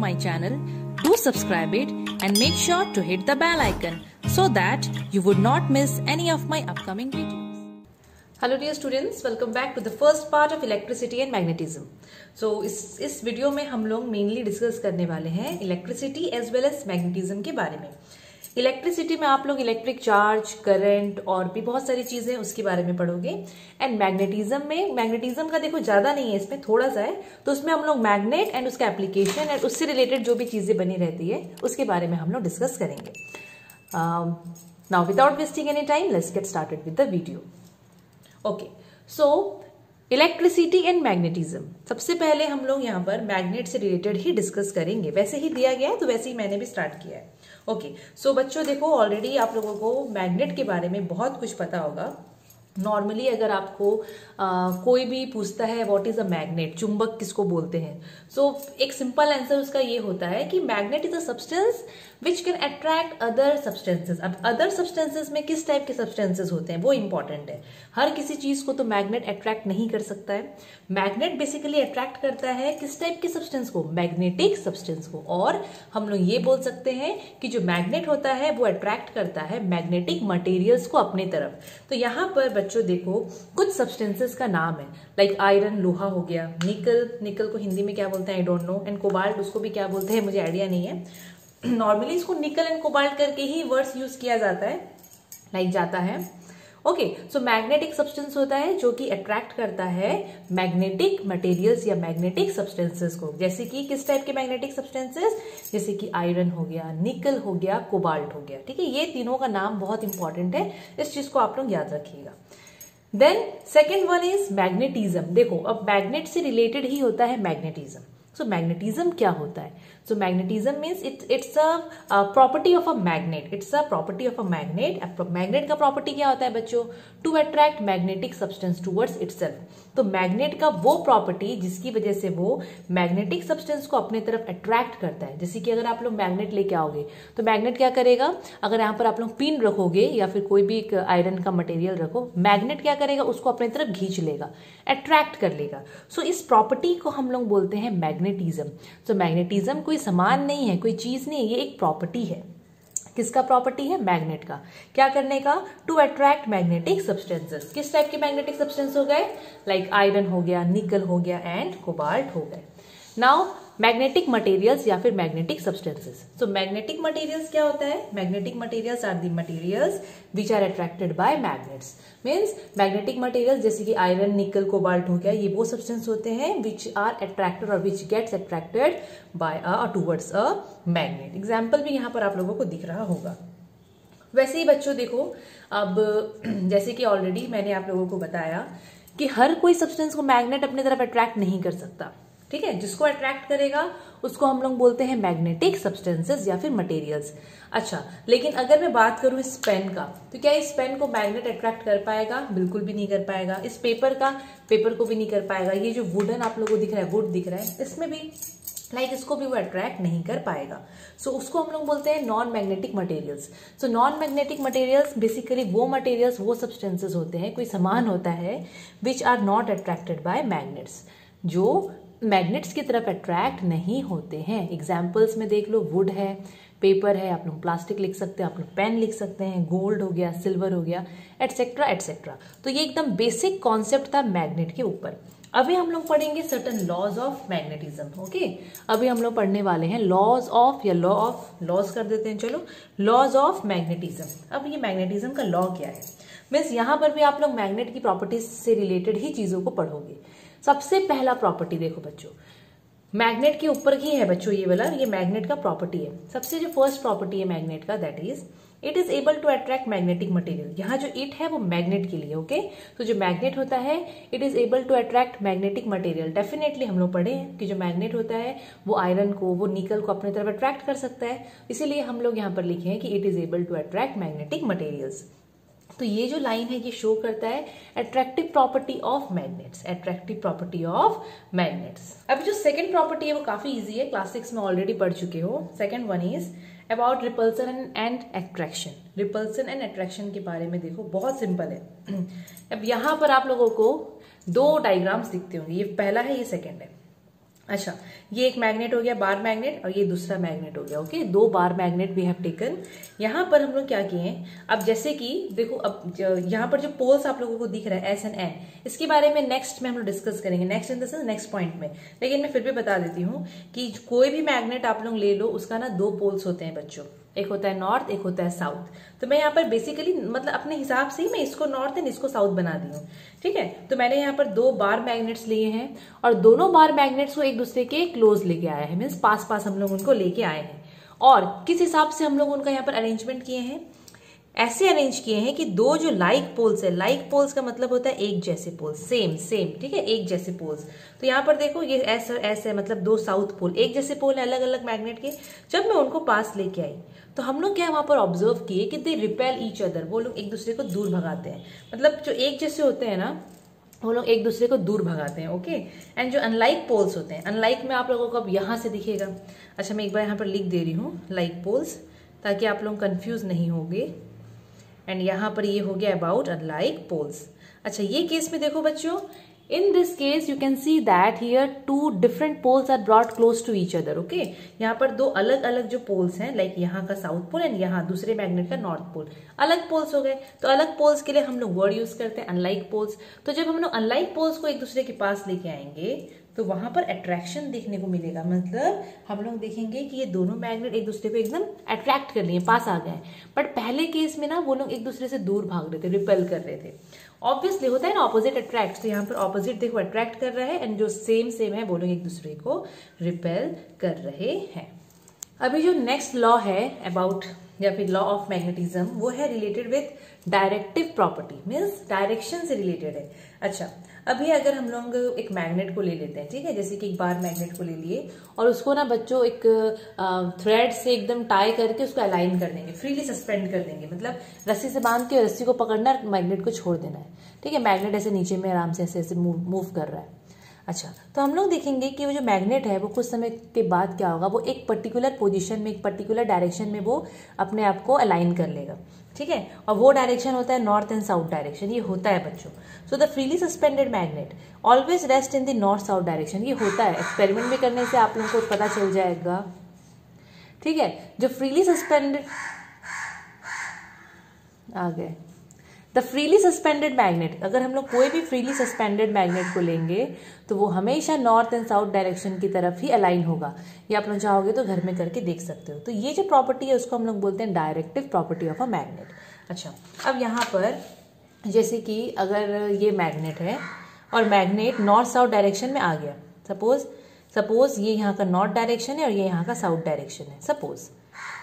my channel, do subscribe it and make sure to hit the bell icon so that you would not miss any of my upcoming videos. Hello dear students, welcome back to the first part of electricity and magnetism. So इस video में हम लोग mainly discuss करने वाले हैं electricity as well as magnetism के बारे में. इलेक्ट्रिसिटी में आप लोग इलेक्ट्रिक चार्ज, करंट और भी बहुत सारी चीज़ें उसके बारे में पढ़ोगे. एंड मैग्नेटिज्म का देखो ज़्यादा नहीं है, इसमें थोड़ा सा है, तो उसमें हम लोग मैग्नेट एंड उसका एप्लीकेशन एंड उससे रिलेटेड जो भी चीज़ें बनी रहती है उसके बारे में हम लोग डिस्कस करेंगे. Now without wasting any time, let's get started with the video. Okay, so electricity and magnetism. सबसे पहले हम लोग यहाँ पर मैग्नेट से रिलेटेड ही डिस्कस करेंगे, वैसे ही दिया गया है तो वैसे ही मैंने भी स्टार्ट किया है. ओके, सो बच्चों देखो, ऑलरेडी आप लोगों को मैग्नेट के बारे में बहुत कुछ पता होगा. नॉर्मली अगर आपको कोई भी पूछता है व्हाट इज अ मैग्नेट, चुंबक किसको बोलते हैं, सो एक सिंपल आंसर उसका ये होता है कि magnet is a substance which can attract other substances. अब अदर सब्सटेंसेस में किस टाइप के सब्सटेंसेस होते हैं वो इंपॉर्टेंट है. हर किसी चीज को तो मैग्नेट अट्रैक्ट नहीं कर सकता है. मैग्नेट बेसिकली अट्रैक्ट करता है किस टाइप के सब्सटेंस को, मैग्नेटिक सब्सटेंस को. और हम लोग ये बोल सकते हैं कि जो मैग्नेट होता है वो अट्रैक्ट करता है मैग्नेटिक मटेरियल्स को अपनी तरफ. तो यहाँ पर बच्चों देखो कुछ सब्सटेंसेस का नाम है, लाइक आयरन, लोहा हो गया, निकल को हिंदी में क्या बोलते हैं I don't know, and cobalt, उसको भी क्या बोलते हैं मुझे आइडिया नहीं है. नॉर्मली इसको निकल एंड कोबाल्ट करके ही वर्ड्स यूज किया जाता है, लाइक जाता है. ओके, सो मैग्नेटिक सब्सटेंस होता है जो कि अट्रैक्ट करता है मैग्नेटिक मटेरियल्स या मैग्नेटिक सब्सटेंसेस को. जैसे कि किस टाइप के मैग्नेटिक सब्सटेंसेस, जैसे कि आयरन हो गया, निकल हो गया, कोबाल्ट हो गया. ठीक है, ये तीनों का नाम बहुत इंपॉर्टेंट है, इस चीज को आप लोग याद रखिएगा. Then second one is magnetism. देखो अब मैग्नेट से रिलेटेड ही होता है मैग्नेटिज्म. सो मैग्नेटिज्म क्या होता है, so magnetism means it's a property of a magnet. Magnet का प्रॉपर्टी क्या होता है बच्चों, to attract magnetic substance towards itself. तो मैग्नेट का वो प्रॉपर्टी जिसकी वजह से वो मैग्नेटिक सब्सटेंस को अपने तरफ अट्रैक्ट करता है. जैसे कि अगर आप लोग मैग्नेट लेके आओगे तो मैग्नेट क्या करेगा, अगर यहाँ पर आप लोग पिन रखोगे या फिर कोई भी एक आयरन का मटेरियल रखो, मैग्नेट क्या करेगा उसको अपने तरफ खींच लेगा, अट्रैक्ट कर लेगा. सो इस प्रॉपर्टी को हम लोग बोलते हैं मैग्नेटिज्म. सो मैग्नेटिज्म कोई सामान नहीं है, कोई चीज नहीं है, ये एक प्रॉपर्टी है. किसका प्रॉपर्टी है, मैग्नेट का. क्या करने का, टू अट्रैक्ट मैग्नेटिक सब्सटेंसेस. किस टाइप के मैग्नेटिक सब्सटेंस हो गए, लाइक आयरन हो गया, निकल हो गया एंड कोबाल्ट हो गए. नाउ मैग्नेटिक मटेरियल्स या फिर magnetic substances. So magnetic materials क्या होता है, magnetic materials are the materials which are attracted by magnets. Means magnetic materials जैसे कि आयरन, निकल, कोबाल्ट हो गया, ये वो सब्सटेंस होते हैं विच आर अट्रैक्टेड और which gets attracted by towards a magnet. Example भी यहाँ पर आप लोगों को दिख रहा होगा. वैसे ही बच्चों देखो, अब जैसे कि ऑलरेडी मैंने आप लोगों को बताया कि हर कोई सब्सटेंस को मैग्नेट अपनी तरफ अट्रैक्ट नहीं कर सकता. ठीक है, जिसको अट्रैक्ट करेगा उसको हम लोग बोलते हैं मैग्नेटिक सब्सटेंसेस या फिर मटेरियल्स. अच्छा, लेकिन अगर मैं बात करूं इस पेन का, तो क्या इस पेन को मैग्नेट अट्रैक्ट कर पाएगा, बिल्कुल भी नहीं कर पाएगा. इस पेपर का, पेपर को भी नहीं कर पाएगा. ये जो वुडन आप लोगों को दिख रहा है, वुड दिख रहा है, इसमें भी लाइक इसको भी वो अट्रैक्ट नहीं कर पाएगा. सो उसको हम लोग बोलते हैं non magnetic materials. So non magnetic materials basically वो मटेरियल्स, वो सब्सटेंसेस होते हैं, कोई सामान होता है which are not attracted by magnets, जो मैग्नेट्स की तरफ अट्रैक्ट नहीं होते हैं. एग्जाम्पल्स में देख लो, वुड है, पेपर है, आप लोग प्लास्टिक लिख सकते हैं, आप लोग पेन लिख सकते हैं, गोल्ड हो गया, सिल्वर हो गया, एटसेट्रा एटसेट्रा. तो ये एकदम बेसिक कॉन्सेप्ट था मैग्नेट के ऊपर. अभी हम लोग पढ़ेंगे certain laws of magnetism. Okay, अभी हम लोग पढ़ने वाले हैं लॉज ऑफ, या लॉ ऑफ, लॉज कर देते हैं, चलो, लॉज ऑफ मैग्नेटिज्म. अब ये मैग्नेटिज्म का लॉ क्या है, मीन्स यहाँ पर भी आप लोग मैग्नेट की प्रॉपर्टीज से रिलेटेड ही चीज़ों को पढ़ोगे. सबसे पहला प्रॉपर्टी देखो बच्चों, मैग्नेट के ऊपर ही है बच्चों, ये वाला, ये मैग्नेट का प्रॉपर्टी है. सबसे जो फर्स्ट प्रॉपर्टी है मैग्नेट का, that is it is able to attract magnetic material. यहाँ जो इट है वो मैग्नेट के लिए. ओके, तो जो मैग्नेट होता है it is able to attract magnetic material. Definitely हम लोग पढ़े हैं कि जो मैग्नेट होता है वो आयरन को, वो निकल को अपनी तरफ अट्रैक्ट कर सकता है, इसीलिए हम लोग यहाँ पर लिखे हैं कि it is able to attract magnetic materials. तो ये जो लाइन है ये शो करता है attractive property of magnets, attractive property of magnets. अभी जो सेकंड प्रॉपर्टी है वो काफी इजी है, क्लास 6 में ऑलरेडी पढ़ चुके हो. Second one is about repulsion and attraction. Repulsion and attraction के बारे में देखो, बहुत सिंपल है. अब यहाँ पर आप लोगों को दो डायग्राम्स दिखते होंगे, ये पहला है, ये सेकेंड है. अच्छा, ये एक मैग्नेट हो गया बार मैग्नेट और ये दूसरा मैग्नेट हो गया. ओके, दो बार मैग्नेट वी हैव टेकन. यहाँ पर हम लोग क्या किए हैं, अब जैसे कि देखो, अब यहाँ पर जो पोल्स आप लोगों को दिख रहा है एस एंड एन, इसके बारे में नेक्स्ट में हम लोग डिस्कस करेंगे, next in the sense next point में. लेकिन मैं फिर भी बता देती हूँ कि कोई भी मैग्नेट आप लोग ले लो, उसका ना दो पोल्स होते हैं बच्चों, एक होता है नॉर्थ, एक होता है साउथ. तो मैं यहाँ पर बेसिकली मतलब अपने हिसाब से ही मैं इसको नॉर्थ एंड इसको साउथ बना दी हूँ. ठीक है, तो मैंने यहाँ पर दो बार मैग्नेट्स लिए हैं और दोनों बार मैग्नेट्स को एक दूसरे के क्लोज लेके आया है, मीन्स पास पास हम लोग उनको लेके आए हैं. और किस हिसाब से हम लोग उनका यहाँ पर अरेंजमेंट किए हैं, ऐसे अरेंज किए हैं कि दो जो लाइक पोल्स है, लाइक पोल्स का मतलब होता है एक जैसे पोल्स, सेम सेम. ठीक है, एक जैसे पोल्स. तो यहाँ पर देखो ये एस और एस है, मतलब दो साउथ पोल, एक जैसे पोल है अलग अलग मैग्नेट के. जब मैं उनको पास लेके आई तो हम लोग क्या वहाँ पर ऑब्जर्व किए कि दे रिपेल ईच अदर, वो लोग एक दूसरे को दूर भगाते हैं. मतलब जो एक जैसे होते हैं ना, वो लोग एक दूसरे को दूर भगाते हैं. ओके, एंड जो अनलाइक पोल्स होते हैं, अनलाइक में आप लोगों को अब यहाँ से दिखेगा. अच्छा, मैं एक बार यहाँ पर लिख दे रही हूँ लाइक पोल्स, ताकि आप लोग कन्फ्यूज नहीं होंगे. एंड यहाँ पर ये हो गया अबाउट अनलाइक पोल्स. अच्छा, ये केस में देखो बच्चों, in this case you can see that here two different poles are brought close to each other. Okay, यहाँ पर दो अलग अलग जो पोल्स हैं, लाइक यहाँ का साउथ पोल एंड यहाँ दूसरे मैग्नेट का नॉर्थ पोल, अलग पोल्स हो गए. तो अलग पोल्स के लिए हम लोग वर्ड यूज करते हैं अनलाइक पोल्स. तो जब हम लोग अनलाइक पोल्स को एक दूसरे के पास लेके आएंगे तो वहां पर अट्रैक्शन देखने को मिलेगा. मतलब हम लोग देखेंगे कि ये दोनों मैग्नेट एक दूसरे को एकदम अट्रैक्ट कर लिए, पास आ गए. बट पहले केस में ना वो लोग एक दूसरे से दूर भाग रहे थे, रिपेल कर रहे थे. ऑब्वियसली होता है ना ऑपोजिट अट्रैक्ट, तो यहाँ पर ऑपोजिट देखो अट्रैक्ट कर रहा है एंड जो सेम सेम है वो लोग एक दूसरे को रिपेल कर रहे हैं. अभी जो नेक्स्ट लॉ है अबाउट या फिर लॉ ऑफ मैग्नेटिज्म, वो है related with directive property, means direction से रिलेटेड है. अच्छा, अभी अगर हम लोग एक मैग्नेट को ले लेते हैं, ठीक है, जैसे कि एक बार मैग्नेट को ले लिए और उसको ना बच्चों एक थ्रेड से एकदम टाई करके उसको अलाइन कर देंगे, फ्रीली सस्पेंड कर देंगे. मतलब रस्सी से बांध के रस्सी को पकड़ना, मैग्नेट को छोड़ देना है. ठीक है, मैग्नेट ऐसे नीचे में आराम से ऐसे ऐसे मूव कर रहा है. अच्छा, तो हम लोग देखेंगे कि वो जो मैग्नेट है वो कुछ समय के बाद क्या होगा, वो एक पर्टिकुलर पोजीशन में, एक पर्टिकुलर डायरेक्शन में वो अपने आप को अलाइन कर लेगा. ठीक है, और वो डायरेक्शन होता है नॉर्थ एंड साउथ डायरेक्शन. ये होता है बच्चों. So the freely suspended magnet always rest in the north south direction. ये होता है, एक्सपेरिमेंट में करने से आप लोगों को पता चल जाएगा. ठीक है, जो फ्रीली सस्पेंडेड आ गए द फ्रीली सस्पेंडेड मैग्नेट, अगर हम लोग कोई भी फ्रीली सस्पेंडेड मैग्नेट को लेंगे तो वो हमेशा नॉर्थ एंड साउथ डायरेक्शन की तरफ ही अलाइन होगा. ये आप लोग चाहोगे तो घर में करके देख सकते हो. तो ये जो प्रॉपर्टी है उसको हम लोग बोलते हैं directive property of a magnet. अच्छा, अब यहाँ पर जैसे कि अगर ये मैग्नेट है और मैग्नेट नॉर्थ साउथ डायरेक्शन में आ गया, सपोज ये यहाँ का नॉर्थ डायरेक्शन है और ये यहाँ का साउथ डायरेक्शन है सपोज,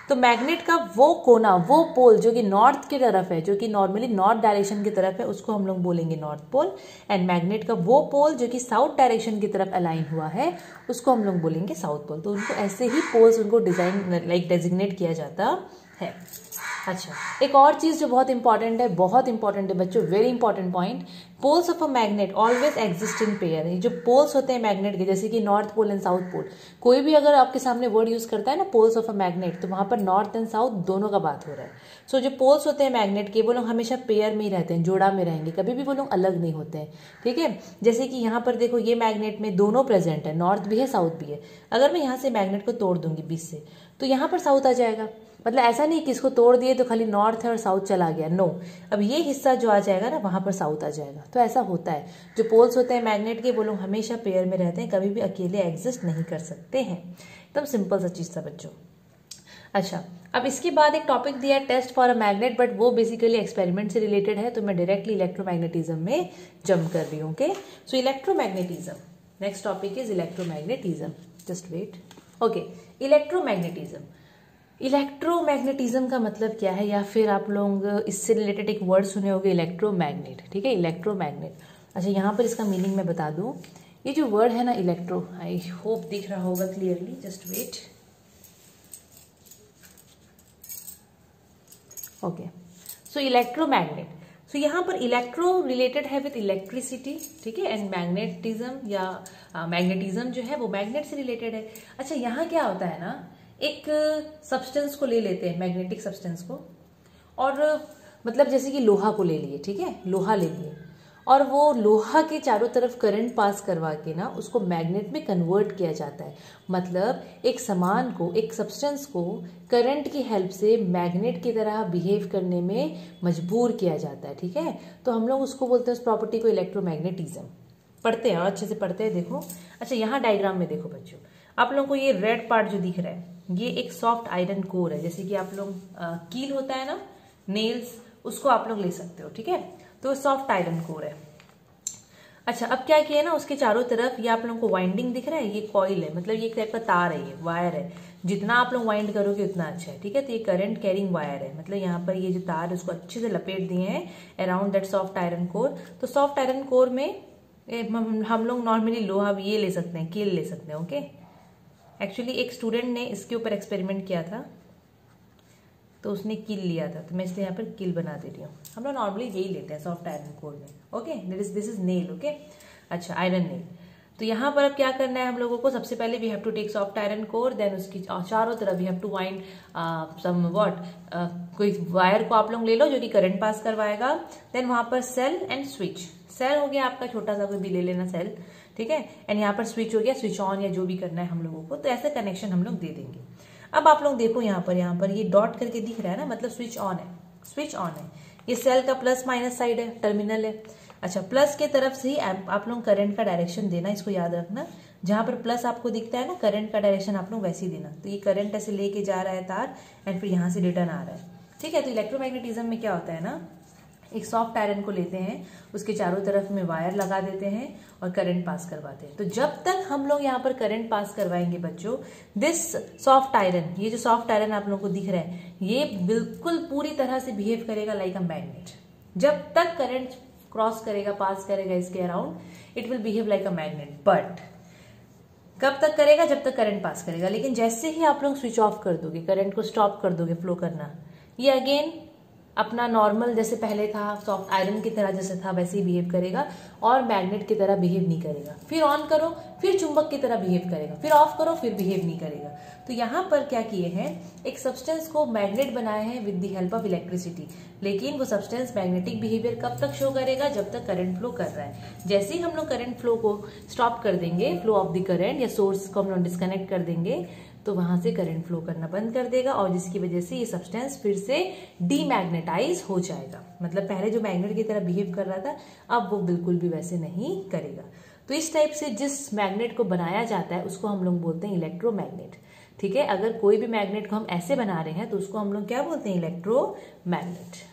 तो मैग्नेट का वो कोना, वो पोल जो कि नॉर्थ की तरफ है, जो कि नॉर्मली नॉर्थ डायरेक्शन की तरफ है, उसको हम लोग बोलेंगे नॉर्थ पोल. एंड मैग्नेट का वो पोल जो कि साउथ डायरेक्शन की तरफ अलाइन हुआ है उसको हम लोग बोलेंगे साउथ पोल. तो उनको ऐसे ही पोल्स उनको डिजाइन लाइक डेजिग्नेट किया जाता है. अच्छा, एक और चीज़ जो बहुत इंपॉर्टेंट है बच्चों, very important point, poles of a magnet always exist in pair. जो पोल्स होते हैं मैग्नेट के, जैसे कि north pole and south pole, कोई भी अगर आपके सामने वर्ड यूज करता है ना पोल्स ऑफ अ मैग्नेट, तो वहां पर नॉर्थ एंड साउथ दोनों का बात हो रहा है. सो जो पोल्स होते हैं मैग्नेट के वो लोग हमेशा पेयर में ही रहते हैं, जोड़ा में रहेंगे, कभी भी वो लोग अलग नहीं होते हैं. ठीक है, जैसे कि यहाँ पर देखो ये मैग्नेट में दोनों प्रेजेंट है, नॉर्थ भी है साउथ भी है. अगर मैं यहाँ से मैग्नेट को तोड़ दूंगी बीच से तो यहाँ पर साउथ आ जाएगा. मतलब ऐसा नहीं कि इसको तोड़ दिए तो खाली नॉर्थ है और साउथ चला गया, नो. अब ये हिस्सा जो आ जाएगा ना वहाँ पर साउथ आ जाएगा. तो ऐसा होता है, जो पोल्स होते हैं मैग्नेट के वो लोग हमेशा पेयर में रहते हैं, कभी भी अकेले एग्जिस्ट नहीं कर सकते हैं. एकदम सिंपल सा चीज़ था बच्चों. अच्छा, अब इसके बाद एक टॉपिक दिया है test for a magnet, but वो बेसिकली एक्सपेरिमेंट से रिलेटेड है, तो मैं डायरेक्टली इलेक्ट्रोमैग्नेटिज्म में जंप कर रही हूँ. Okay, so electromagnetism, next topic is electromagnetism. Just wait. Okay, electromagnetism का मतलब क्या है, या फिर आप लोग इससे रिलेटेड एक वर्ड सुने होंगे इलेक्ट्रोमैग्नेट. ठीक है, इलेक्ट्रोमैग्नेट. अच्छा, यहाँ पर इसका मीनिंग मैं बता दूँ. ये जो वर्ड है ना इलेक्ट्रो, आई होप दिख रहा होगा क्लियरली. Just wait. ओके, सो इलेक्ट्रोमैग्नेट, सो यहाँ पर इलेक्ट्रो रिलेटेड है विथ इलेक्ट्रिसिटी. ठीक है, एंड मैग्नेटिज्म या मैग्नेटिज्म जो है वो मैग्नेट से रिलेटेड है. अच्छा, यहाँ क्या होता है ना, एक सब्सटेंस को ले लेते हैं, मैग्नेटिक सब्सटेंस को, और मतलब जैसे कि लोहा को ले लिए. ठीक है, लोहा ले लिए और वो लोहा के चारों तरफ करंट पास करवा के ना उसको मैग्नेट में कन्वर्ट किया जाता है। मतलब एक सामान को, एक सब्सटेंस को करंट की हेल्प से मैग्नेट की तरह बिहेव करने में मजबूर किया जाता है, ठीक है। तो हम लोग उसको बोलते हैं, उस प्रॉपर्टी को इलेक्ट्रोमैग्नेटिज्म। पढ़ते हैं और अच्छे से पढ़ते हैं, देखो। अच्छा, यहाँ डायग्राम में देखो बच्चों, आप लोगों को ये रेड पार्ट जो दिख रहा है ये एक सॉफ्ट आयरन कोर है। जैसे कि आप लोग कील होता है ना, नेल्स, उसको आप लोग ले सकते हो, ठीक है। तो सॉफ्ट आयरन कोर है। अच्छा, अब क्या किया ना, उसके चारों तरफ ये आप लोगों को वाइंडिंग दिख रहा है, ये कॉइल है, मतलब ये एक टाइप का तार है, ये वायर है। जितना आप लोग वाइंड करोगे उतना अच्छा है, ठीक है। तो ये करंट कैरिंग वायर है, मतलब यहाँ पर ये जो तार है उसको अच्छे से लपेट दिए हैं around that soft iron core. तो सॉफ्ट आयरन कोर में हम लोग नॉर्मली लोहा ये ले सकते हैं, कील ले सकते हैं, ओके। एक्चुअली एक स्टूडेंट ने इसके ऊपर एक्सपेरिमेंट किया था, तो उसने कील लिया था, तो मैं इसलिए यहाँ पर कील बना दे रही हूँ। हम लोग नॉर्मली यही लेते हैं सॉफ्ट आयरन कोर में, okay. This is nail, okay. अच्छा, आयरन नेल। तो यहाँ पर अब क्या करना है हम लोगों को, सबसे पहले we have to take soft iron core, then उसकी चारों तरफ we have to wind somewhat, कोई वायर को आप लोग ले लो जो कि करंट पास करवाएगा। देन वहाँ पर सेल एंड स्विच, सेल हो गया आपका छोटा सा, कोई भी ले लेना सेल, ठीक है। एंड यहाँ पर स्विच हो गया, स्विच ऑन या जो भी करना है हम लोगों को, तो ऐसे कनेक्शन हम लोग दे देंगे। अब आप लोग देखो यहाँ पर ये डॉट करके दिख रहा है ना, मतलब स्विच ऑन है, स्विच ऑन है। ये सेल का प्लस माइनस साइड है, टर्मिनल है। अच्छा, प्लस के तरफ से ही आप लोग करंट का डायरेक्शन देना, इसको याद रखना। जहां पर प्लस आपको दिखता है ना, करंट का डायरेक्शन आप लोग वैसे ही देना। तो ये करंट ऐसे लेके जा रहा है तार, एंड फिर यहाँ से रिटर्न आ रहा है, ठीक है। तो इलेक्ट्रोमैग्नेटिज्म में क्या होता है ना, एक सॉफ्ट आयरन को लेते हैं, उसके चारों तरफ में वायर लगा देते हैं और करंट पास करवाते हैं। तो जब तक हम लोग यहाँ पर करंट पास करवाएंगे बच्चों, दिस सॉफ्ट आयरन, ये जो सॉफ्ट आयरन आप लोगों को दिख रहा है, ये बिल्कुल पूरी तरह से बिहेव करेगा लाइक अ मैग्नेट। जब तक करंट क्रॉस करेगा, पास करेगा इसके around, it will behave like a magnet. But कब तक करेगा, जब तक करंट पास करेगा। लेकिन जैसे ही आप लोग स्विच ऑफ कर दोगे, करंट को स्टॉप कर दोगे फ्लो करना, ये अगेन अपना नॉर्मल जैसे पहले था सॉफ्ट आयरन की तरह जैसे था वैसे ही बिहेव करेगा, और मैग्नेट की तरह बिहेव नहीं करेगा। फिर ऑन करो, फिर चुंबक की तरह बिहेव करेगा, फिर ऑफ करो, फिर बिहेव नहीं करेगा। तो यहाँ पर क्या किए हैं, एक सब्सटेंस को मैग्नेट बनाए हैं with the help of electricity. लेकिन वो सब्सटेंस मैग्नेटिक बिहेवियर कब तक शो करेगा, जब तक करंट फ्लो कर रहा है। जैसे ही हम लोग करंट फ्लो को स्टॉप कर देंगे, फ्लो ऑफ द करंट या सोर्स को हम लोग डिस्कनेक्ट कर देंगे, तो वहां से करंट फ्लो करना बंद कर देगा, और जिसकी वजह से ये सब्सटेंस फिर से डीमैग्नेटाइज हो जाएगा। मतलब पहले जो मैग्नेट की तरह बिहेव कर रहा था, अब वो बिल्कुल भी वैसे नहीं करेगा। तो इस टाइप से जिस मैग्नेट को बनाया जाता है उसको हम लोग बोलते हैं इलेक्ट्रोमैग्नेट, ठीक है। अगर कोई भी मैग्नेट को हम ऐसे बना रहे हैं तो उसको हम लोग क्या बोलते हैं, इलेक्ट्रोमैग्नेट,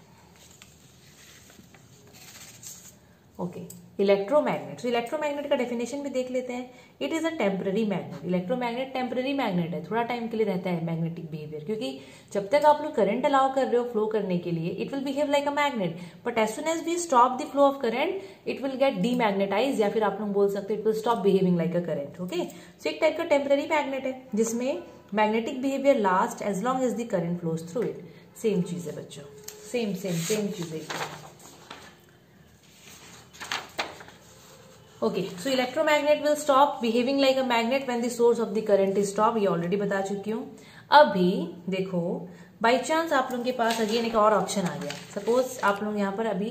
ओके। इलेक्ट्रोमैग्नेट, तो इलेक्ट्रोमैग्नेट का डेफिनेशन भी देख लेते हैं। It is a temporary magnet. Electromagnet temporary magnet है, थोड़ा टाइम के लिए रहता है मैग्नेटिक बिहेवियर, क्योंकि जब तक आप लोग करंट अलाउ कर रहे हो फ्लो करने के लिए, it will behave like a magnet. But as soon as we stop the flow of current, it will get demagnetise, या फिर आप लोग बोल सकते हैं it will stop behaving like a current, okay. So एक टाइप का टेम्पररी मैग्नेट है जिसमें magnetic behaviour last as long as the current flows through it. Same चीज है बच्चों, सेम चीज है, okay. So electromagnet will stop behaving like a magnet when the source of the current is stop, ये already बता चुकी हूँ। अभी देखो, बाय चांस आप लोगों के पास अगेन एक और ऑप्शन आ गया। सपोज आप लोग यहाँ पर अभी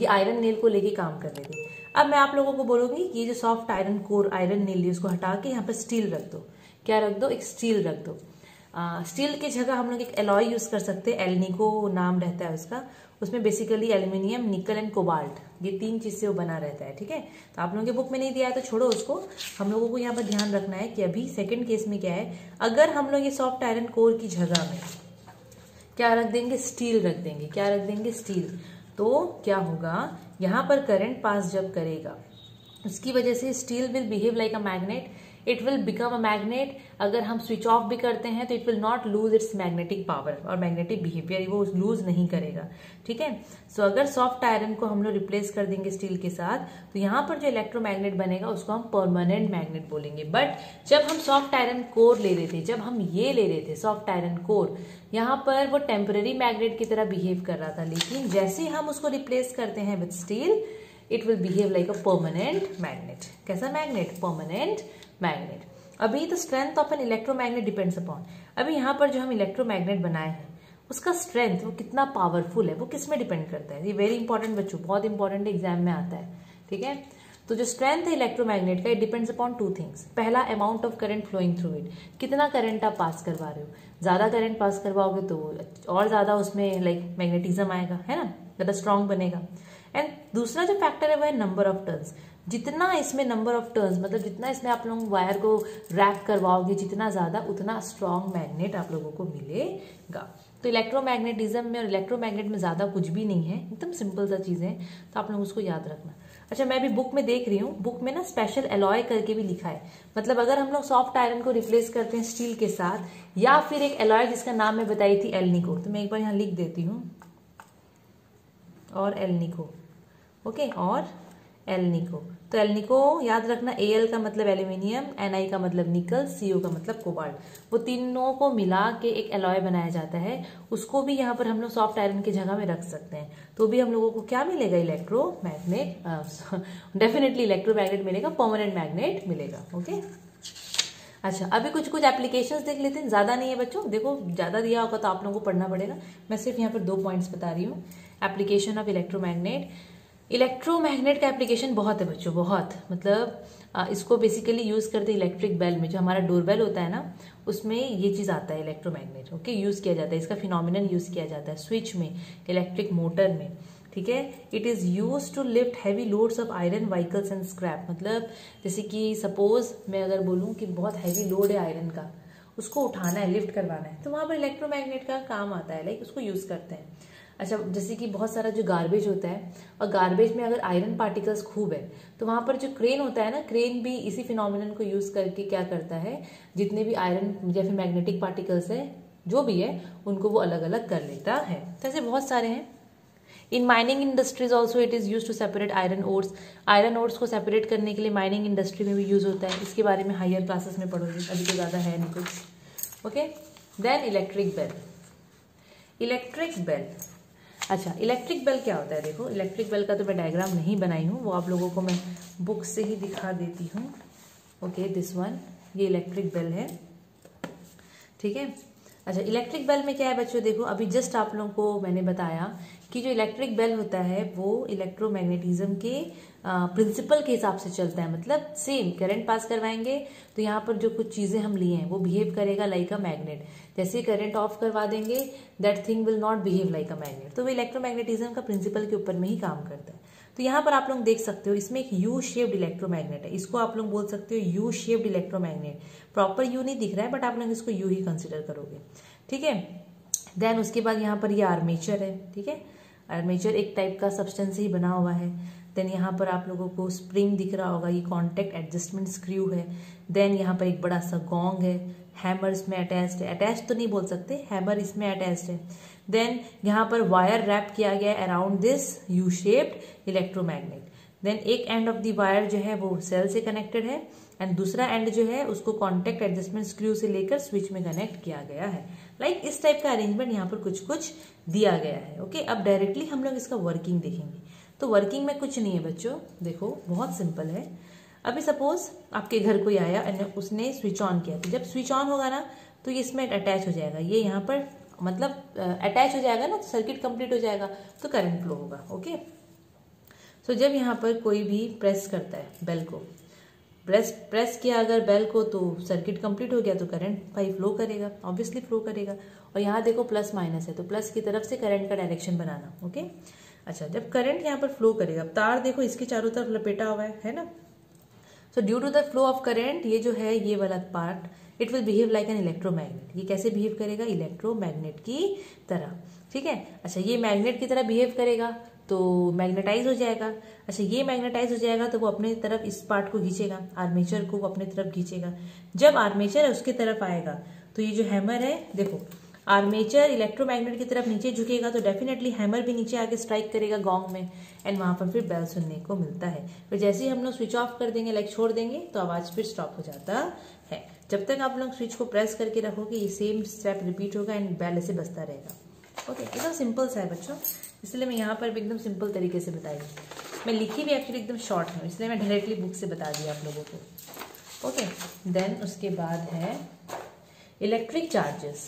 ये आयरन नेल को लेके काम कर रहे थे। अब मैं आप लोगों को बोलूंगी ये जो soft iron core, iron nail है, उसको हटा के यहाँ पर स्टील रख दो। क्या रख दो, एक स्टील रख दो। स्टील की जगह हम लोग एक एलॉय यूज कर सकते हैं, एल्निको नाम रहता है उसका। उसमें basically aluminium, nickel and cobalt, ये तीन चीज से वो बना रहता है, ठीक है। तो आप लोगों के बुक में नहीं दिया है तो छोड़ो उसको। हम लोगों को यहाँ पर ध्यान रखना है कि अभी सेकंड केस में क्या है, अगर हम लोग ये सॉफ्ट आयरन कोर की जगह में क्या रख देंगे, स्टील रख देंगे। क्या रख देंगे, स्टील। तो क्या होगा, यहाँ पर करंट पास जब करेगा उसकी वजह से steel will behave like a magnet, it will become a magnet. अगर हम स्विच ऑफ भी करते हैं तो it will not lose its magnetic power, और मैग्नेटिक बिहेवियर वो लूज नहीं करेगा, ठीक है। सो अगर सॉफ्ट आयरन को हम लोग रिप्लेस कर देंगे स्टील के साथ, तो यहाँ पर जो इलेक्ट्रोमैग्नेट बनेगा उसको हम परमानेंट मैग्नेट बोलेंगे। बट जब हम सॉफ्ट आयरन कोर ले रहे थे, जब हम ये ले रहे थे सॉफ्ट आयरन कोर, यहाँ पर वो टेम्पररी मैग्नेट की तरह बिहेव कर रहा था। लेकिन जैसे हम उसको रिप्लेस करते हैं with steel, it will behave like a permanent magnet. कैसा मैग्नेट, परमानेंट मैग्नेट। अभी तो strength of an electromagnet depends upon, अभी यहाँ पर जो हम इलेक्ट्रोमैग्नेट बनाए हैं उसका स्ट्रेंथ, वो कितना पावरफुल है, वो किस में डिपेंड करता है। ये वेरी इंपॉर्टेंट बच्चों, बहुत इंपॉर्टेंट एग्जाम में आता है, ठीक है। तो जो स्ट्रेंथ है इलेक्ट्रोमैग्नेट का, it depends upon two things. पहला, amount of current flowing through it, कितना करंट आप पास करवा रहे हो। ज़्यादा करंट पास करवाओगे तो और ज़्यादा उसमें मैग्नेटिज्म आएगा, है ना, ज़्यादा स्ट्रांग बनेगा। एंड दूसरा जो फैक्टर है वो है नंबर ऑफ टर्न्स। जितना इसमें नंबर ऑफ टर्न्स, मतलब जितना इसमें आप लोग वायर को रैप करवाओगे जितना ज़्यादा, उतना स्ट्रांग मैग्नेट आप लोगों को मिलेगा। तो इलेक्ट्रोमैग्नेटिज्म में और इलेक्ट्रोमैग्नेट में ज़्यादा कुछ भी नहीं है, एकदम सिंपल सा चीज़ें हैं, तो आप लोग उसको याद रखना। अच्छा, मैं भी बुक में देख रही हूँ, बुक में ना स्पेशल एलॉय करके भी लिखा है, मतलब अगर हम लोग सॉफ्ट आयरन को रिप्लेस करते हैं स्टील के साथ, या फिर एक एलॉय जिसका नाम मैं बताई थी एल्निको, तो मैं एक बार यहाँ लिख देती हूँ, और एल्निको, ओके, और एल्निको। तो एल्निको याद रखना, एल का मतलब एल्यूमिनियम, एनआई का मतलब निकल, सीओ का मतलब कोबाल्ट, वो तीनों को मिला के एक एलॉय बनाया जाता है। उसको भी यहाँ पर हम लोग सॉफ्ट आयरन की जगह में रख सकते हैं, तो भी हम लोगों को क्या मिलेगा, इलेक्ट्रोमैग्नेट, डेफिनेटली इलेक्ट्रोमैग्नेट मिलेगा, परमानेंट मैग्नेट मिलेगा, ओके। अच्छा, अभी कुछ कुछ एप्लीकेशंस देख लेते हैं, ज़्यादा नहीं है बच्चों, देखो ज़्यादा दिया होगा तो आप लोगों को पढ़ना पड़ेगा, मैं सिर्फ यहाँ पर 2 पॉइंट्स बता रही हूँ। एप्लीकेशन ऑफ इलेक्ट्रोमैग्नेट, इलेक्ट्रोमैग्नेट का एप्लीकेशन बहुत है बच्चों, बहुत, मतलब इसको बेसिकली यूज़ करते हैं इलेक्ट्रिक बेल में, जो हमारा डोरबेल होता है ना, उसमें ये चीज़ आता है इलेक्ट्रोमैग्नेट, ओके, यूज़ किया जाता है, इसका फिनोमिनन यूज़ किया जाता है स्विच में, इलेक्ट्रिक मोटर में, ठीक है। It is use to lift heavy loads of iron, vehicles and scrap, मतलब जैसे कि सपोज मैं अगर बोलूँ कि बहुत हैवी लोड है आयरन का, उसको उठाना है, लिफ्ट करवाना है, तो वहाँ पर इलेक्ट्रोमैग्नेट का काम आता है, लाइक उसको यूज़ करते हैं। अच्छा, जैसे कि बहुत सारा जो गार्बेज होता है, और गार्बेज में अगर आयरन पार्टिकल्स खूब है, तो वहाँ पर जो क्रेन होता है ना, क्रेन भी इसी फिनोमिनन को यूज़ करके क्या करता है, जितने भी आयरन या फिर मैग्नेटिक पार्टिकल्स है जो भी है, उनको वो अलग अलग कर लेता है। तो ऐसे बहुत सारे हैं। In mining industries also it is use to separate iron ores, iron ores को सेपरेट करने के लिए माइनिंग इंडस्ट्री में भी यूज़ होता है, इसके बारे में हायर क्लासेस में पढ़ोगे, अभी तो ज़्यादा है नहीं कुछ, okay. Then electric bell, electric bell, अच्छा इलेक्ट्रिक बेल क्या होता है, देखो इलेक्ट्रिक बेल का तो मैं डायग्राम नहीं बनाई हूँ, वो आप लोगों को मैं बुक से ही दिखा देती हूँ, ओके, दिस वन, ये इलेक्ट्रिक बेल है, ठीक है। अच्छा, इलेक्ट्रिक बेल में क्या है बच्चों, देखो अभी जस्ट आप लोगों को मैंने बताया कि जो इलेक्ट्रिक बेल होता है वो इलेक्ट्रोमैग्नेटिज्म के प्रिंसिपल के हिसाब से चलता है, मतलब सेम करंट पास करवाएंगे तो यहाँ पर जो कुछ चीज़ें हम लिए हैं वो बिहेव करेगा लाइक अ मैग्नेट, जैसे करंट ऑफ करवा देंगे that thing will not behave like a magnet, तो वो इलेक्ट्रोमैग्नेटिज्म का प्रिंसिपल के ऊपर में ही काम करता है। तो यहाँ पर आप लोग देख सकते हो, इसमें एक यू शेप्ड इलेक्ट्रोमैग्नेट है, इसको आप लोग बोल सकते हो U shaped electromagnet, proper U नहीं दिख रहा है बट आप लोग इसको यू ही कंसिडर करोगे, ठीक है। देन उसके बाद यहाँ पर ये आर्मेचर है, ठीक है, आर्मेचर एक टाइप का सब्सटेंस ही बना हुआ है। देन यहाँ पर आप लोगों को स्प्रिंग दिख रहा होगा, ये कॉन्टैक्ट एडजस्टमेंट स्क्रू है। देन यहाँ पर एक बड़ा सा गोंग है, हैमर इसमें अटैच्ड है, अटैच तो नहीं बोल सकते, हैमर इसमें अटैच्ड है। देन यहाँ पर वायर रैप किया गया है around this U shaped electromagnet. Then एक एंड ऑफ द वायर जो है वो सेल से कनेक्टेड है, एंड दूसरा एंड जो है उसको कॉन्टैक्ट एडजस्टमेंट स्क्रू से लेकर स्विच में कनेक्ट किया गया है, लाइक इस टाइप का अरेंजमेंट यहाँ पर कुछ कुछ दिया गया है, ओके। अब डायरेक्टली हम लोग इसका वर्किंग देखेंगे, तो वर्किंग में कुछ नहीं है बच्चों, देखो बहुत सिंपल है। अभी सपोज आपके घर कोई आया एंड उसने स्विच ऑन किया, तो जब स्विच ऑन होगा ना तो ये इसमें अटैच हो जाएगा, ये यहाँ पर मतलब अटैच हो जाएगा ना, तो सर्किट कंप्लीट हो जाएगा, तो करंट फ्लो होगा, ओके। सो जब यहाँ पर कोई भी प्रेस करता है बेल को, प्रेस किया अगर बेल को तो सर्किट कंप्लीट हो गया, तो करंट भाई फ्लो करेगा, ऑब्वियसली फ्लो करेगा। और यहाँ देखो प्लस माइनस है, तो प्लस की तरफ से करंट का डायरेक्शन बनाना, ओके। अच्छा, जब करंट यहाँ पर फ्लो करेगा, तार देखो इसके चारों तरफ लपेटा हुआ है ना, so due to the flow of current, ये जो है ये वाला part it will behave like an electromagnet, ये कैसे बिहेव करेगा, इलेक्ट्रोमैग्नेट की तरह, ठीक है। अच्छा, ये मैग्नेट की तरह बिहेव करेगा तो मैग्नेटाइज हो जाएगा। अच्छा, ये मैग्नेटाइज हो जाएगा तो वो अपने तरफ इस पार्ट को खींचेगा, आर्मेचर को वो अपने तरफ खींचेगा। जब आर्मेचर है उसके तरफ आएगा तो ये जो हैमर है, देखो आर्मेचर इलेक्ट्रोमैग्नेट की तरफ नीचे झुकेगा तो डेफिनेटली हैमर भी नीचे आके स्ट्राइक करेगा गोंग में, एंड वहाँ पर फिर बेल सुनने को मिलता है। फिर जैसे ही हम लोग स्विच ऑफ कर देंगे, लाइक छोड़ देंगे, तो आवाज़ फिर स्टॉप हो जाता है। जब तक आप लोग स्विच को प्रेस करके रखोगे ये सेम स्टेप रिपीट होगा एंड बेल ऐसे बजता रहेगा, ओके। एकदम सिंपल सा है बच्चों, इसलिए मैं यहाँ पर भी एकदम सिंपल तरीके से बताई, मैं लिखी भी एक्चुअली एकदम शॉर्ट हूँ, इसलिए मैं डायरेक्टली बुक से बता दिया आप लोगों को, ओके। देन उसके बाद है इलेक्ट्रिक चार्जेस,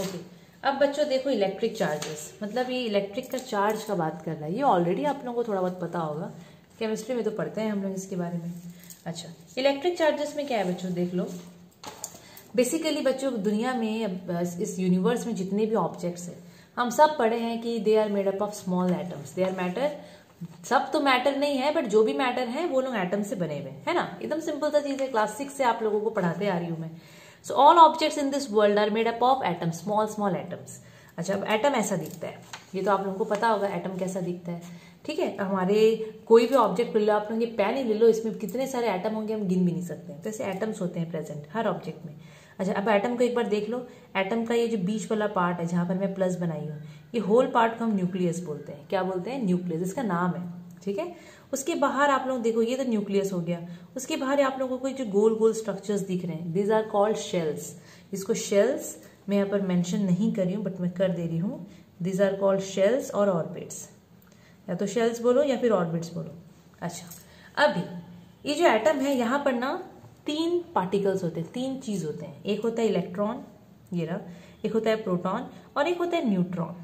ओके, अब बच्चों देखो इलेक्ट्रिक चार्जेस, मतलब ये इलेक्ट्रिक का चार्ज का बात कर रहा है। ये ऑलरेडी आप लोगों को थोड़ा बहुत पता होगा, केमिस्ट्री में तो पढ़ते हैं हम लोग इसके बारे में। अच्छा, इलेक्ट्रिक चार्जेस में क्या है बच्चों, देख लो। बेसिकली बच्चों दुनिया में, इस यूनिवर्स में जितने भी ऑब्जेक्ट्स हैं, हम सब पढ़े हैं कि they are made up of small atoms, they are matter. सब तो मैटर नहीं है, बट जो भी मैटर है वो लोग एटम से बने हुए है ना। एकदम सिंपल सा चीज है, क्लास 6 से आप लोगों को पढ़ाते आ रही हूं मैं। So all objects in this world are made up of atoms, small small atoms. अच्छा, अब एटम ऐसा दिखता है, ये तो आप लोगों को पता होगा एटम कैसा दिखता है, ठीक है। हमारे कोई भी ऑब्जेक्ट ले लो आप लोग, ये पेन ही ले लो, इसमें कितने सारे एटम होंगे हम गिन भी नहीं सकते। तो ऐसे एटम्स होते हैं प्रेजेंट हर ऑब्जेक्ट में। अच्छा, अब एटम को एक बार देख लो। एटम का ये जो बीच वाला पार्ट है जहाँ पर मैं प्लस बनाई हूँ, ये होल पार्ट को हम न्यूक्लियस बोलते हैं। क्या बोलते हैं? न्यूक्लियस, इसका नाम है, ठीक है। उसके बाहर आप लोग देखो, ये तो न्यूक्लियस हो गया। उसके बाहर आप लोगों को जो गोल गोल स्ट्रक्चर्स दिख रहे हैं, दीज आर कॉल्ड शेल्स। इसको शेल्स मैं यहाँ पर मेंशन नहीं कर रही हूँ, बट मैं कर दे रही हूँ। दीज आर कॉल्ड शेल्स और ऑर्बिट्स, या तो शेल्स बोलो या फिर ऑर्बिट्स बोलो। अच्छा, अभी ये जो एटम है यहाँ पर ना तीन पार्टिकल्स होते हैं, तीन चीज होते हैं। एक होता है इलेक्ट्रॉन, ये रहा, एक होता है प्रोटॉन और एक होता है न्यूट्रॉन,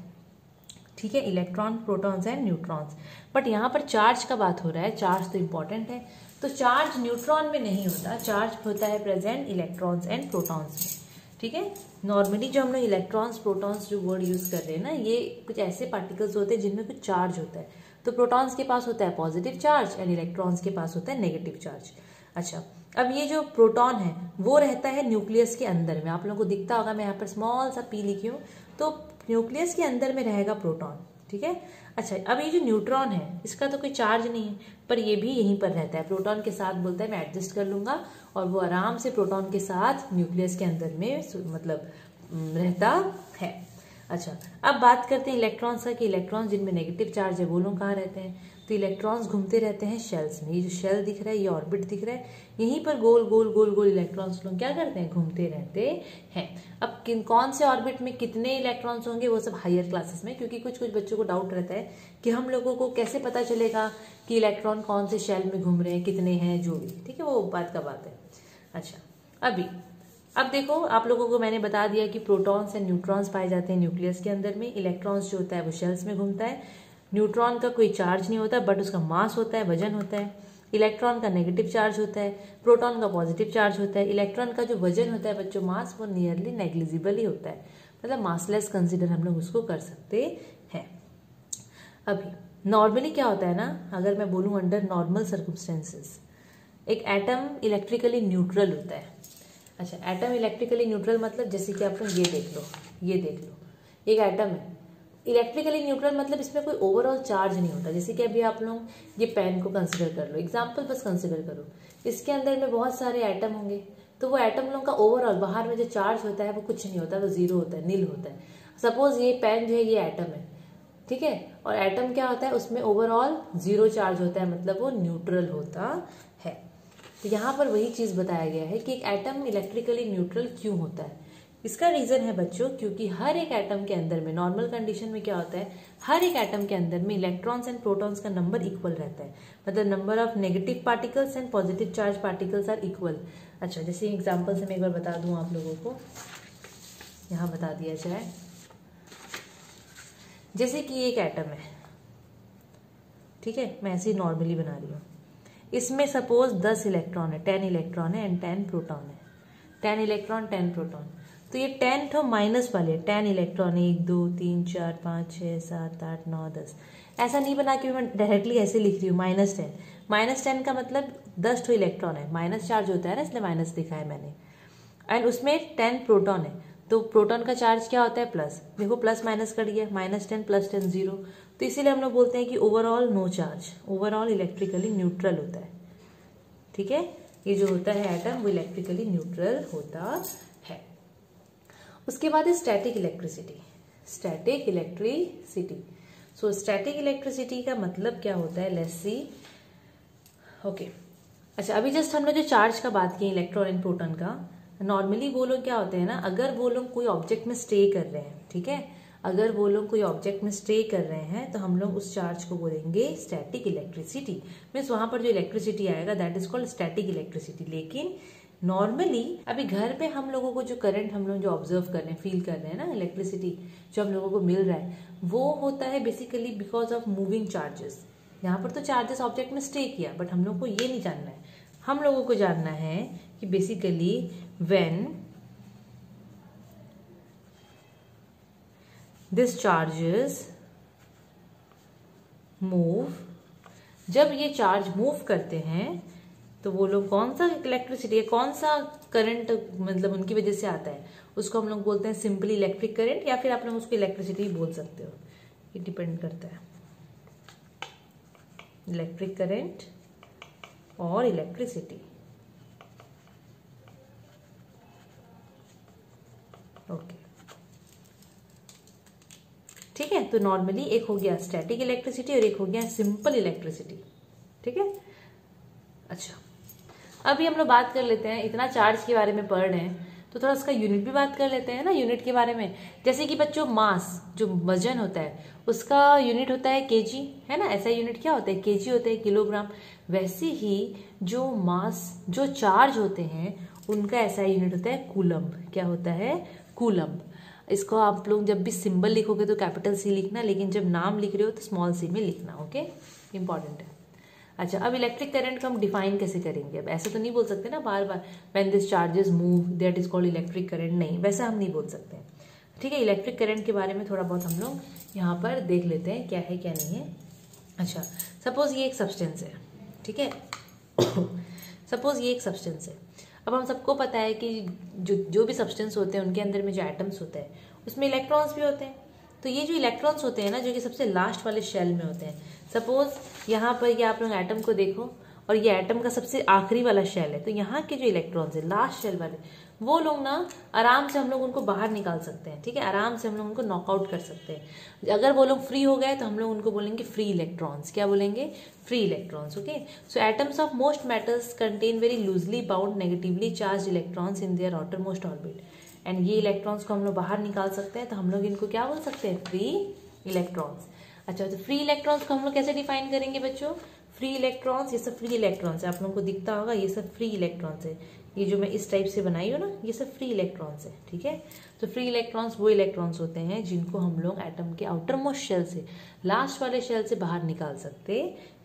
ठीक है। Electron, protons and neutrons. But यहाँ पर चार्ज का बात हो रहा है, चार्ज तो इम्पॉर्टेंट है। तो चार्ज न्यूट्रॉन में नहीं होता, चार्ज होता है प्रेजेंट इलेक्ट्रॉन्स एंड प्रोटॉन्स में, ठीक है। नॉर्मली जो हम लोग इलेक्ट्रॉन्स प्रोटॉन्स जो वर्ड यूज कर रहे हैं ना, ये कुछ ऐसे पार्टिकल्स होते हैं जिनमें कुछ चार्ज होता है। तो प्रोटॉन्स के पास होता है पॉजिटिव चार्ज एंड इलेक्ट्रॉन्स के पास होता है नेगेटिव चार्ज। अच्छा, अब ये जो प्रोटॉन है वो रहता है न्यूक्लियस के अंदर में, आप लोगों को दिखता होगा। मैं यहाँ पर स्मॉल सा पी लिखी हूँ, तो न्यूक्लियस के अंदर में रहेगा प्रोटॉन, ठीक है। अच्छा, अब ये जो न्यूट्रॉन है इसका तो कोई चार्ज नहीं है, पर ये भी यहीं पर रहता है प्रोटॉन के साथ। बोलता है मैं एडजस्ट कर लूंगा, और वो आराम से प्रोटॉन के साथ न्यूक्लियस के अंदर में मतलब रहता है। अच्छा, अब बात करते हैं इलेक्ट्रॉन्स का, कि इलेक्ट्रॉन्स जिनमें नेगेटिव चार्ज है वो लोग कहाँ रहते हैं। तो इलेक्ट्रॉन्स घूमते रहते हैं शेल्स में। ये जो शेल दिख रहा है, ये ऑर्बिट दिख रहा है, यहीं पर गोल गोल गोल गोल इलेक्ट्रॉन्स लोग क्या करते हैं, घूमते रहते हैं। अब कौन से ऑर्बिट में कितने इलेक्ट्रॉन्स होंगे वो सब हायर क्लासेस में, क्योंकि कुछ कुछ बच्चों को डाउट रहता है कि हम लोगों को कैसे पता चलेगा कि इलेक्ट्रॉन कौन से शेल में घूम रहे हैं, कितने हैं, जो भी, ठीक है, वो बात का बात है। अच्छा, अभी अब देखो आप लोगों को मैंने बता दिया कि प्रोटॉन्स एंड न्यूट्रॉन्स पाए जाते हैं न्यूक्लियस के अंदर में। इलेक्ट्रॉन्स जो होता है वो शेल्स में घूमता है। न्यूट्रॉन का कोई चार्ज नहीं होता, बट उसका मास होता है, वजन होता है। इलेक्ट्रॉन का नेगेटिव चार्ज होता है, प्रोटॉन का पॉजिटिव चार्ज होता है। इलेक्ट्रॉन का जो वजन होता है बच्चों, मास, वो नियरली नेग्लिजिबल ही होता है, मतलब मासलेस कंसिडर हम लोग उसको कर सकते हैं। अभी नॉर्मली क्या होता है ना, अगर मैं बोलूँ अंडर नॉर्मल सर्कमस्टेंसेस, एक एटम इलेक्ट्रिकली न्यूट्रल होता है। अच्छा, एटम इलेक्ट्रिकली न्यूट्रल मतलब जैसे कि आप लोग ये देख लो, ये देख लो, एक एटम है इलेक्ट्रिकली न्यूट्रल, मतलब इसमें कोई ओवरऑल चार्ज नहीं होता। जैसे कि अभी आप लोग ये पेन को कंसिडर कर लो, एग्जाम्पल बस कंसिडर करो, इसके अंदर में बहुत सारे एटम होंगे, तो वो एटम लोग का ओवरऑल बाहर में जो चार्ज होता है वो कुछ नहीं होता, वो जीरो होता है, नील होता है। सपोज ये पेन जो है ये एटम है, ठीक है, और एटम क्या होता है, उसमें ओवरऑल जीरो चार्ज होता है, मतलब वो न्यूट्रल होता है। तो यहाँ पर वही चीज बताया गया है कि एक एटम इलेक्ट्रिकली न्यूट्रल क्यों होता है। इसका रीजन है बच्चों क्योंकि हर एक एटम के अंदर में नॉर्मल कंडीशन में क्या होता है, हर एक एटम के अंदर में इलेक्ट्रॉन्स एंड प्रोटॉन्स का नंबर इक्वल रहता है, मतलब number of negative particles and positive charge particles are equal. अच्छा, जैसे एग्जाम्पल से मैं एक बार बता दूं आप लोगों को, यहाँ बता दिया जाए, जैसे कि एक एटम है, ठीक है, मैं ऐसे नॉर्मली बना रही हूँ, इसमें सपोज 10 इलेक्ट्रॉन है, 10 इलेक्ट्रॉन है एंड 10 प्रोटॉन है, 10 इलेक्ट्रॉन 10 प्रोटॉन। तो ये 10 ठो माइनस वाले, 10 इलेक्ट्रॉन 1 2 3 4 5 6 7 8 9 10, ऐसा नहीं बना के मैं डायरेक्टली ऐसे लिख रही हूँ, -10। -10 का मतलब 10 ठो इलेक्ट्रॉन है, माइनस चार्ज होता है ना, इसलिए माइनस लिखा है मैंने, एंड उसमें 10 प्रोटॉन है, तो प्रोटॉन का चार्ज क्या होता है, प्लस। देखो प्लस माइनस कर दिया, -10 + 10 जीरो। तो इसीलिए हम लोग बोलते हैं कि overall no charge, overall electrically neutral होता है, ठीक है। ये जो होता है एटम वो इलेक्ट्रिकली न्यूट्रल होता है। उसके बाद है static electricity, static electricity. So static electricity का मतलब क्या होता है, लेट्स सी। ओके, अच्छा, अभी जस्ट हमने जो चार्ज का बात की इलेक्ट्रॉन एंड प्रोटॉन का, नॉर्मली वो लोग क्या होते हैं ना, अगर वो लोग कोई ऑब्जेक्ट में स्टे कर रहे हैं, ठीक है, अगर वो लोग कोई ऑब्जेक्ट में स्टे कर रहे हैं तो हम लोग उस चार्ज को बोलेंगे स्टैटिक इलेक्ट्रिसिटी, मीन्स वहां पर जो इलेक्ट्रिसिटी आएगा that is called static electricity. लेकिन नॉर्मली अभी घर पे हम लोगों को जो करंट हम लोग जो ऑब्जर्व कर रहे हैं, फील कर रहे हैं ना, इलेक्ट्रिसिटी जो हम लोगों को मिल रहा है वो होता है basically because of moving charges. यहाँ पर तो चार्जेस ऑब्जेक्ट में स्टे किया, बट हम लोग को ये नहीं जानना है। हम लोगों को जानना है कि basically when this charges move, जब ये चार्ज मूव करते हैं तो वो लोग कौन सा इलेक्ट्रिसिटी, कौन सा करंट मतलब उनकी वजह से आता है, उसको हम लोग बोलते हैं सिंपली इलेक्ट्रिक करंट, या फिर आप लोग उसको इलेक्ट्रिसिटी बोल सकते हो। ये डिपेंड करता है इलेक्ट्रिक करंट और इलेक्ट्रिसिटी। ओके, ठीक है। तो नॉर्मली एक हो गया स्टैटिक इलेक्ट्रिसिटी और एक हो गया सिंपल इलेक्ट्रिसिटी, ठीक है। अच्छा, अभी हम लोग बात कर लेते हैं, इतना चार्ज के बारे में पढ़ रहे हैं तो थोड़ा उसका यूनिट भी बात कर लेते हैं ना, यूनिट के बारे में। जैसे कि बच्चों मास, जो वजन होता है, उसका यूनिट होता है केजी, है ना। ऐसा यूनिट क्या होता है, केजी होता है, किलोग्राम। वैसे ही जो मास, जो चार्ज होते हैं, उनका ऐसा यूनिट होता है कूलम्ब। क्या होता है, कूलम्ब। इसको आप लोग जब भी सिंबल लिखोगे तो कैपिटल सी लिखना, लेकिन जब नाम लिख रहे हो तो स्मॉल सी में लिखना, ओके, इंपॉर्टेंट है। अच्छा, अब इलेक्ट्रिक करंट को हम डिफाइन कैसे करेंगे। अब ऐसे तो नहीं बोल सकते ना बार बार, when this charges move that is called electric current, नहीं, वैसा हम नहीं बोल सकते, ठीक है। इलेक्ट्रिक करंट के बारे में थोड़ा बहुत हम लोग यहाँ पर देख लेते हैं, क्या है क्या नहीं है। अच्छा, सपोज ये एक सब्सटेंस है, ठीक है। सपोज ये एक सब्सटेंस है। अब हम सबको पता है कि जो भी सब्सटेंस होते हैं उनके अंदर में जो एटम्स होते हैं उसमें इलेक्ट्रॉन्स भी होते हैं। तो ये जो इलेक्ट्रॉन्स होते हैं ना, जो कि सबसे लास्ट वाले शेल में होते हैं, सपोज यहाँ पर ये आप लोग एटम को देखो और ये एटम का सबसे आखिरी वाला शेल है, तो यहाँ के जो इलेक्ट्रॉन्स है लास्ट शेल वाले, वो लोग ना आराम से हम लोग उनको बाहर निकाल सकते हैं, ठीक है। आराम से हम लोग उनको नॉकआउट कर सकते हैं। अगर वो लोग फ्री हो गए तो हम लोग उनको बोलेंगे फ्री इलेक्ट्रॉन्स। क्या बोलेंगे, free electrons, okay. So atoms of most metals contain very loosely bound negatively charge electrons in their outer most orbit. And ये इलेक्ट्रॉन्स को हम लोग बाहर निकाल सकते हैं, तो हम लोग इनको क्या बोल सकते हैं, फ्री इलेक्ट्रॉन्स। अच्छा, तो फ्री इलेक्ट्रॉन्स को हम लोग कैसे डिफाइन करेंगे बच्चों। फ्री इलेक्ट्रॉन्स, ये सब फ्री इलेक्ट्रॉन्स है, आप लोगों को दिखता होगा, ये सब फ्री इलेक्ट्रॉन्स है। ये जो मैं इस टाइप से बनाई हूँ ना, ये सब फ्री इलेक्ट्रॉन्स है, ठीक है। तो फ्री इलेक्ट्रॉन्स वो इलेक्ट्रॉन्स होते हैं जिनको हम लोग एटम के आउटर मोस्ट शेल से, लास्ट वाले शेल से बाहर निकाल सकते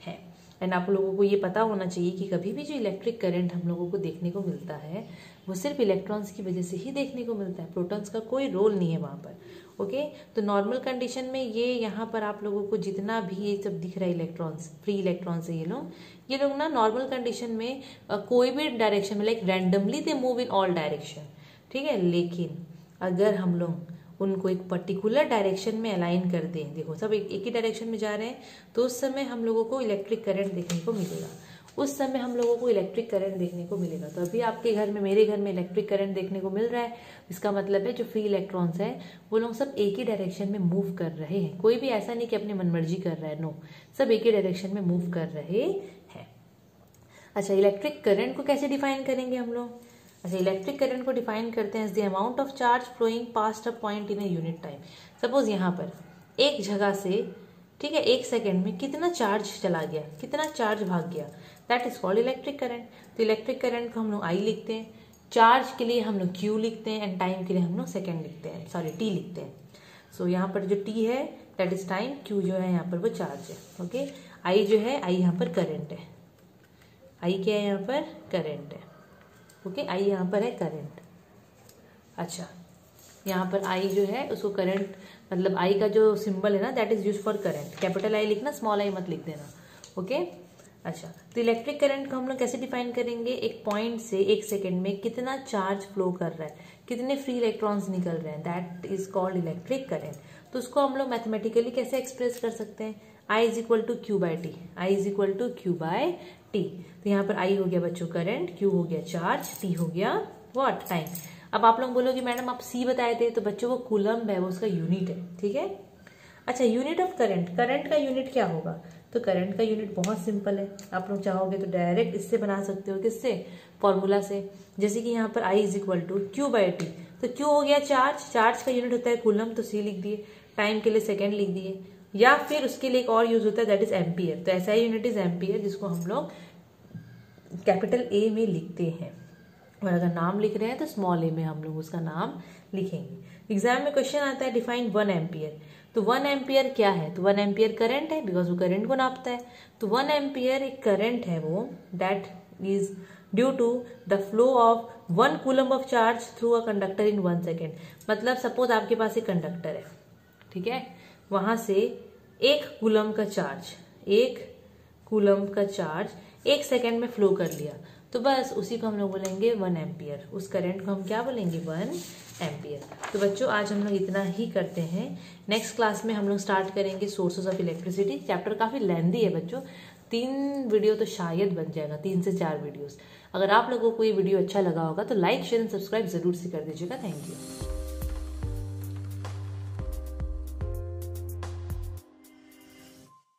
हैं। एंड आप लोगों को ये पता होना चाहिए कि कभी भी जो इलेक्ट्रिक करंट हम लोगों को देखने को मिलता है वो सिर्फ इलेक्ट्रॉन्स की वजह से ही देखने को मिलता है, प्रोटॉन्स का कोई रोल नहीं है वहाँ पर, ओके। तो नॉर्मल कंडीशन में ये यहाँ पर आप लोगों को जितना भी ये सब दिख रहा है इलेक्ट्रॉन्स, फ्री इलेक्ट्रॉन्स है ये लोग ना नॉर्मल कंडीशन में कोई भी डायरेक्शन में, like randomly they move in all direction, ठीक है। लेकिन अगर हम लोग उनको एक पर्टिकुलर डायरेक्शन में अलाइन कर दें, देखो सब एक ही डायरेक्शन में जा रहे हैं, तो उस समय हम लोगों को इलेक्ट्रिक करंट देखने को मिलेगा। उस समय हम लोगों को इलेक्ट्रिक करंट देखने को मिलेगा। तो अभी आपके घर में, मेरे घर में इलेक्ट्रिक करंट देखने को मिल रहा है, इसका मतलब है जो फ्री इलेक्ट्रॉन्स है वो लोग सब एक ही डायरेक्शन में मूव कर रहे हैं। कोई भी ऐसा नहीं कि अपनी मनमर्जी कर रहा है, नो, सब एक ही डायरेक्शन में मूव कर रहे हैं। अच्छा, इलेक्ट्रिक करंट को कैसे डिफाइन करेंगे हम लोग। अच्छा, इलेक्ट्रिक करंट को डिफाइन करते हैं as the amount of charge flowing past a point in a unit time. Suppose यहाँ पर एक जगह से, ठीक है, एक सेकेंड में कितना चार्ज चला गया, कितना चार्ज भाग गया, that is called electric current. तो इलेक्ट्रिक करंट को हम लोग आई लिखते हैं, चार्ज के लिए हम लोग क्यू लिखते हैं, एंड टाइम के लिए हम लोग सेकेंड लिखते हैं, सॉरी टी लिखते हैं। सो यहाँ पर जो टी है दैट इज टाइम, क्यू जो है यहाँ पर वो चार्ज है, ओके। आई जो है, आई यहाँ पर करंट है, आई क्या है यहाँ पर, करंट है, ओके। आई यहाँ पर है करंट। अच्छा, यहाँ पर आई जो है उसको करंट, मतलब आई का जो सिंबल है ना that is use for current. Capital I लिखना, स्मॉल आई मत लिख देना, ओके। अच्छा, तो इलेक्ट्रिक करंट को हम लोग कैसे डिफाइन करेंगे, एक पॉइंट से एक सेकेंड में कितना चार्ज फ्लो कर रहा है, कितने फ्री इलेक्ट्रॉन्स निकल रहे हैं, that is called electric current. तो उसको हम लोग मैथमेटिकली कैसे एक्सप्रेस कर सकते हैं, I is equal to Q by T, I is equal to Q by T. तो यहाँ पर आई हो गया बच्चों करंट, क्यू हो गया चार्ज, टी हो गया व्हाट, टाइम। अब आप लोग बोलोगे मैडम आप सी बताए थे, तो बच्चों वो कूलम्ब है, वो उसका यूनिट है, ठीक है। अच्छा, यूनिट ऑफ करंट, करंट का यूनिट क्या होगा, तो करंट का यूनिट बहुत सिंपल है, आप लोग चाहोगे तो डायरेक्ट इससे बना सकते हो, किससे, फॉर्मूला से। जैसे कि यहाँ पर I is equal to Q by T, तो क्यू हो गया चार्ज, चार्ज का यूनिट होता है कूलम्ब, तो सी लिख दिए, टाइम के लिए सेकेंड लिख दिए, या फिर उसके लिए एक और यूज होता है दैट इज एम्पियर, तो ऐसा ही यूनिट इज एम्पियर, जिसको हम लोग कैपिटल ए में लिखते हैं, और अगर नाम लिख रहे हैं तो स्मॉल ए में हम लोग उसका नाम लिखेंगे। एग्जाम में क्वेश्चन आता है डिफाइन 1 एम्पियर। तो 1 एम्पियर क्या है? तो 1 एम्पियर करंट है, बिकॉज वो करंट को नापता है। तो 1 एम्पियर एक करंट है वो that is due to the flow of 1 coulomb of charge through a conductor in 1 second. मतलब सपोज आपके पास एक कंडक्टर है, ठीक है, वहां से 1 कूलम का चार्ज 1 सेकेंड में फ्लो कर लिया, तो बस उसी को हम लोग बोलेंगे 1 एम्पियर। उस करंट को हम क्या बोलेंगे? 1 एम्पियर। तो बच्चों आज हम लोग इतना ही करते हैं। नेक्स्ट क्लास में हम लोग स्टार्ट करेंगे सोर्सेज ऑफ इलेक्ट्रिसिटी। चैप्टर काफ़ी लेंदी है बच्चों, 3 वीडियो तो शायद बन जाएगा, 3 से 4 वीडियोस। अगर आप लोगों को ये वीडियो अच्छा लगा होगा तो लाइक शेयर एंड सब्सक्राइब जरूर से कर दीजिएगा। Thank you.